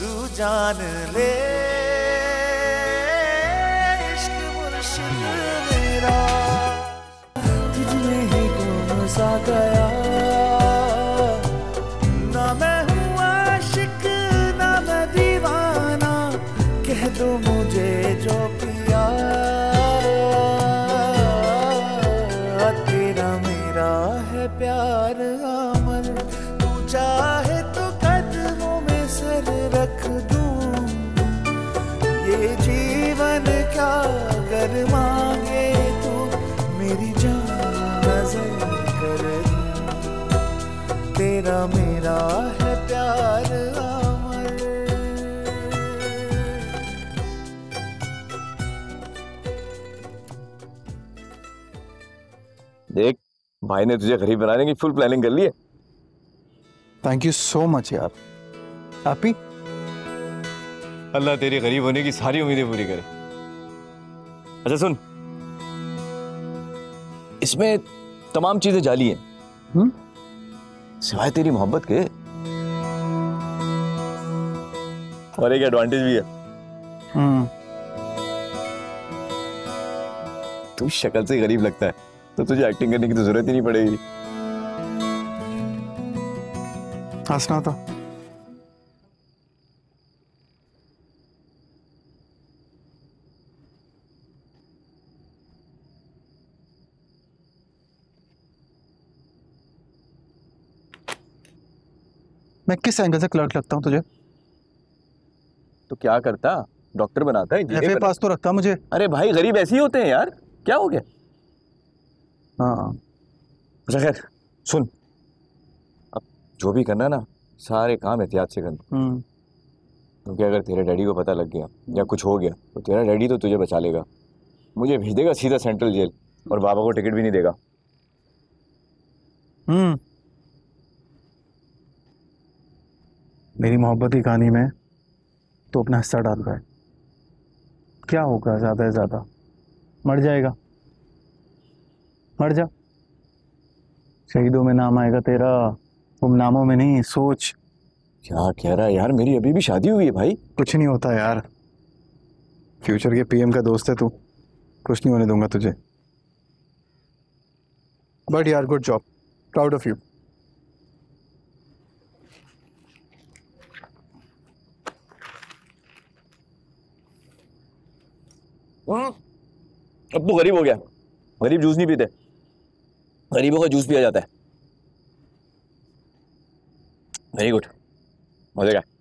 तू जान ले इश्क मुर्शिद मेरा। तुझ में ही गुम सा गया, ना मैं हूँ आशिक ना मैं दीवाना, कह दो मुझे जो पिया तेरा मेरा है प्यार अमर। तू चाहे तो कदमों में सर रख दूं, ये जीवन क्या अगर मांगे तू मेरी जान नजर कर दूं, तेरा मेरा है प्यार अमर। देख भाई ने तुझे गरीब बनाने की फुल प्लानिंग कर ली है। थैंक यू सो मच यार। हैप्पी अल्लाह तेरे गरीब होने की सारी उम्मीदें पूरी करे। अच्छा सुन, इसमें तमाम चीजें जाली हैं सिवाय तेरी मोहब्बत के, और एक एडवांटेज भी है। तू शक्ल से गरीब लगता है तो तुझे एक्टिंग करने की तो जरूरत ही नहीं पड़ेगी। हंसना था मैं किस एंगल से क्लर्क लगता हूं तुझे? तो क्या करता, डॉक्टर बनाता है पास तो रखता मुझे। अरे भाई गरीब ऐसे ही होते हैं यार, क्या हो गया? हाँ खैर सुन, अब जो भी करना ना सारे काम एहतियात से करना, क्योंकि अगर तेरे डैडी को पता लग गया या कुछ हो गया तो तेरा डैडी तो तुझे बचा लेगा, मुझे भेज देगा सीधा सेंट्रल जेल और बाबा को टिकट भी नहीं देगा। मेरी मोहब्बत की कहानी में तो अपना हिस्सा डाल रहा है, क्या होगा ज़्यादा से ज़्यादा? मर जाएगा, मर जा। शहीदों में नाम आएगा तेरा, गुमनामों में नहीं। सोच क्या कह रहा है यार, मेरी अभी भी शादी हुई है भाई। कुछ नहीं होता यार, फ्यूचर के पीएम का दोस्त है तू, कुछ नहीं होने दूंगा तुझे। बट यार good job, proud of you. अब तू गरीब हो गया, गरीब जूस नहीं पीते, गरीबों का जूस पिया जाता है। Very good, मजेगा।